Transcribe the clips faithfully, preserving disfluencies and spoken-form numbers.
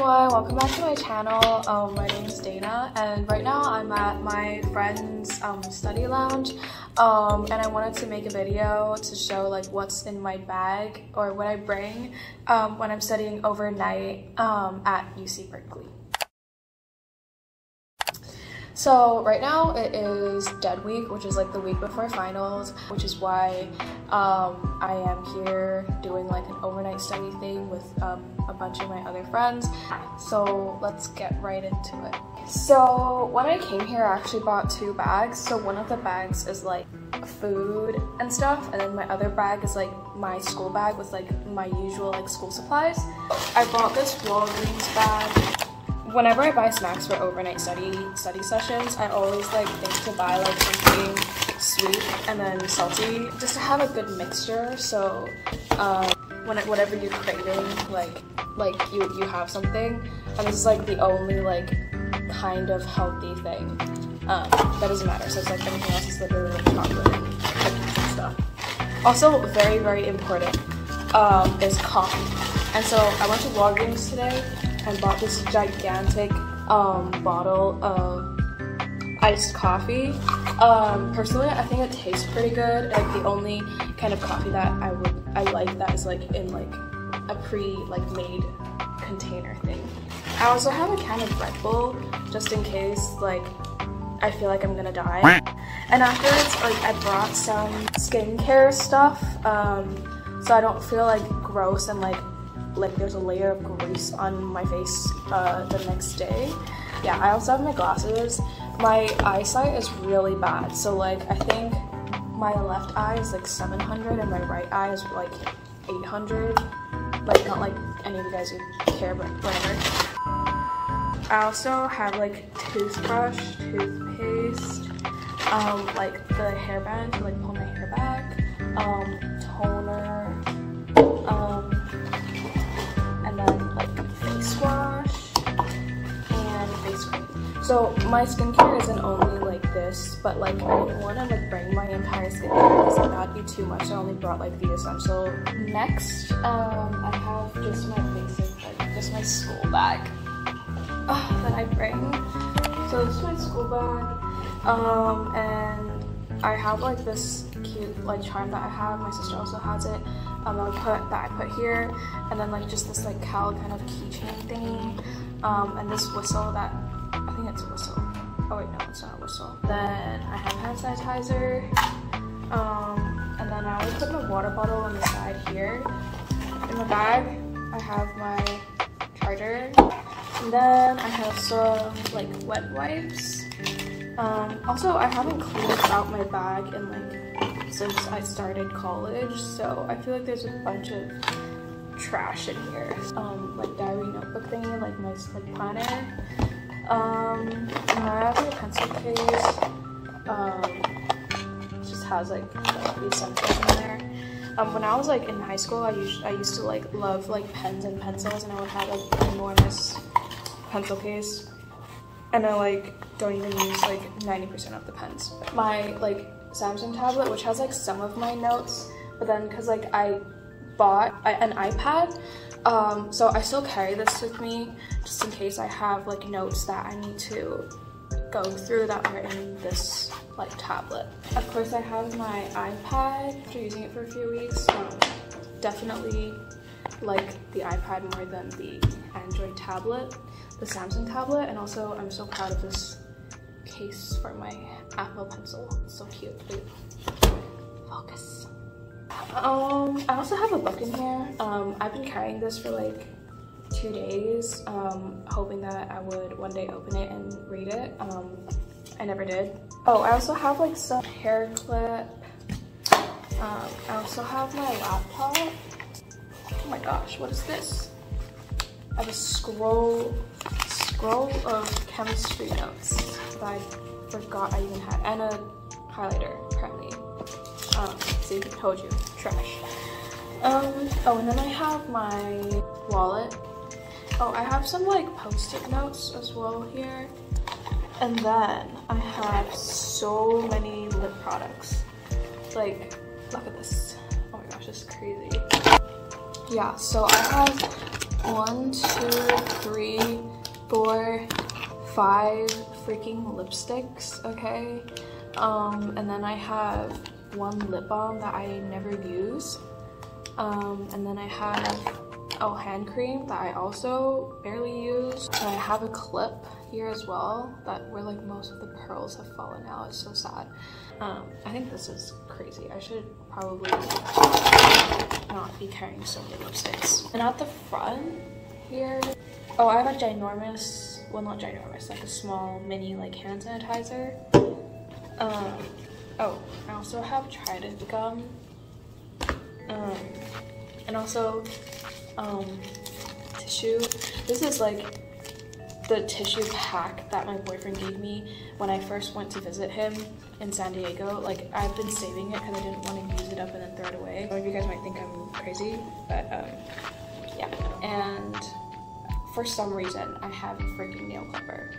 everyone, welcome back to my channel. Um, my name is Dana, and right now I'm at my friend's um, study lounge, um, and I wanted to make a video to show like what's in my bag or what I bring um, when I'm studying overnight um, at U C Berkeley. So right now it is dead week, which is like the week before finals, which is why um, I am here doing like an overnight study thing with um, a bunch of my other friends. So let's get right into it. So when I came here, I actually bought two bags. So one of the bags is like food and stuff, and then my other bag is like my school bag with like my usual like school supplies. I bought this Walgreens bag. Whenever I buy snacks for overnight study study sessions, I always like think to buy like something sweet and then salty, just to have a good mixture. So um, when it, whatever you're craving, like like you you have something, and this is like the only like kind of healthy thing um, that doesn't matter. So it's like everything else is literally like chocolate and cookies and stuff. Also, very very important um, is coffee, and so I went to Walgreens today and bought this gigantic um, bottle of iced coffee. Um, personally, I think it tastes pretty good. Like the only kind of coffee that I would I like that is like in like a pre like made container thing. I also have a can of Red Bull just in case like I feel like I'm gonna die. And afterwards, like I brought some skincare stuff um, so I don't feel like gross and like. like there's a layer of grease on my face uh, the next day. Yeah, I also have my glasses. My eyesight is really bad, so like I think my left eye is like seven hundred and my right eye is like eight hundred. Like not like any of you guys who care, but whatever. I also have like toothbrush, toothpaste, um, like the hairband to like pull my hair back, um, toner, um, So my skincare isn't only like this, but like I didn't want to like bring my entire skincare because like, that'd be too much. I only brought like the essential. Next, um, I have just my basic, like just my school bag uh, that I bring. So this is my school bag, um, and I have like this cute like charm that I have. My sister also has it. Um, I'll put that I put here, and then like just this like cowl kind of keychain thingy, um, and this whistle that. I think it's a whistle. Oh wait, no, it's not a whistle. Then I have hand sanitizer. Um, and then I always put my water bottle on the side here. In my bag, I have my charger. And then I have some like wet wipes. Um, also, I haven't cleaned out my bag in like since I started college, so I feel like there's a bunch of trash in here. Um, like diary notebook thingy, like my like planner. Um, and I have a pencil case, um, it just has like the essentials in there. Um, when I was like in high school, I used, I used to like love like pens and pencils, and I would have like an enormous pencil case, and I like don't even use like ninety percent of the pens. My like Samsung tablet, which has like some of my notes, but then because like I bought an iPad, um so I still carry this with me just in case I have like notes that I need to go through that are in this like tablet. Of course I have my iPad after using it for a few weeks. Um, definitely like the iPad more than the Android tablet, the Samsung tablet, and also I'm so proud of this case for my Apple Pencil. It's so cute. Focus. Um, I also have a book in here. Um, I've been carrying this for like two days, um, hoping that I would one day open it and read it. Um, I never did. Oh, I also have like some hair clip. Um, I also have my laptop. Oh my gosh, what is this? I have a scroll, scroll of chemistry notes that I forgot I even had, and a highlighter apparently. Um, see, told you, trash. Um, oh, and then I have my wallet. Oh, I have some like post-it notes as well here. And then I have so many lip products. Like, look at this. Oh my gosh, this is crazy. Yeah, so I have one, two, three, four, five freaking lipsticks, okay? Um, and then I have one lip balm that I never use. Um, and then I have, oh, hand cream that I also barely use. And I have a clip here as well that where like most of the pearls have fallen out. It's so sad. Um, I think this is crazy. I should probably not be carrying so many lipsticks. And at the front here, oh, I have a ginormous, well not ginormous, like a small mini like hand sanitizer. Um, oh, I also have Trident gum. Um, and also um, tissue. This is like the tissue pack that my boyfriend gave me when I first went to visit him in San Diego. Like, I've been saving it because I didn't want to use it up and then throw it away. Some of you guys might think I'm crazy, but um, yeah. And for some reason, I have a freaking nail clipper.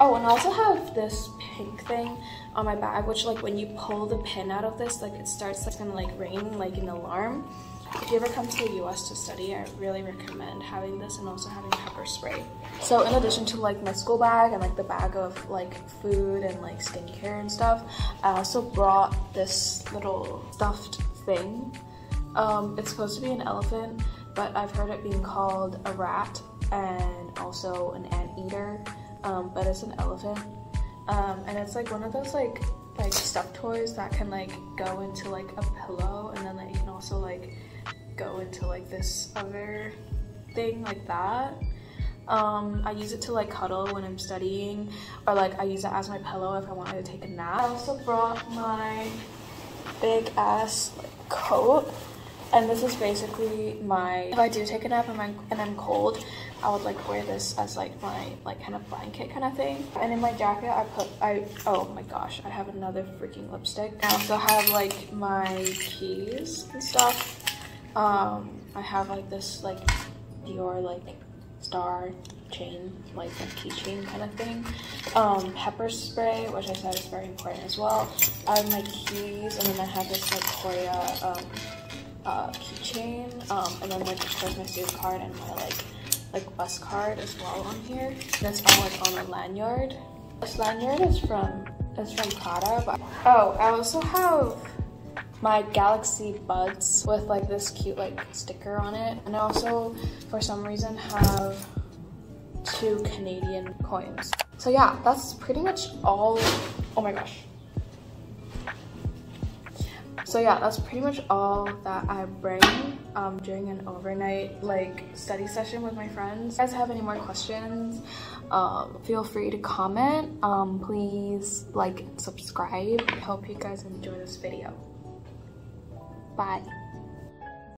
Oh, and I also have this pink thing on my bag, which like when you pull the pin out of this, like it starts like gonna like ring like an alarm. If you ever come to the U S to study, I really recommend having this and also having pepper spray. So in addition to like my school bag and like the bag of like food and like skincare and stuff, I also brought this little stuffed thing. Um, it's supposed to be an elephant, but I've heard it being called a rat and also an anteater. Um, but it's an elephant, um, and it's like one of those like like stuffed toys that can like go into like a pillow, and then like, you can also like go into like this other thing like that. Um, I use it to like cuddle when I'm studying, or like I use it as my pillow if I wanted to take a nap. I also brought my big ass like coat, and this is basically my, if I do take a nap and I'm, and I'm cold, I would like wear this as like my like kind of blanket kind of thing. And in my jacket I put, I, oh my gosh, I have another freaking lipstick. I also have like my keys and stuff. Um, I have like this like Dior like star chain, like a keychain kind of thing. Um, pepper spray, which I said is very important as well. I have my keys, and then I have this like Koya um, uh, keychain. Um, and then like of course my student card and my like like bus card as well on here. That's all like on a lanyard. This lanyard is from is from Prada. But oh, I also have my Galaxy Buds with like this cute like sticker on it. And I also for some reason have two Canadian coins. So yeah, that's pretty much all. Oh my gosh. So yeah, that's pretty much all that I bring um, during an overnight like study session with my friends. If you guys have any more questions, um, feel free to comment. Um, please like and subscribe. I hope you guys enjoy this video. Bye.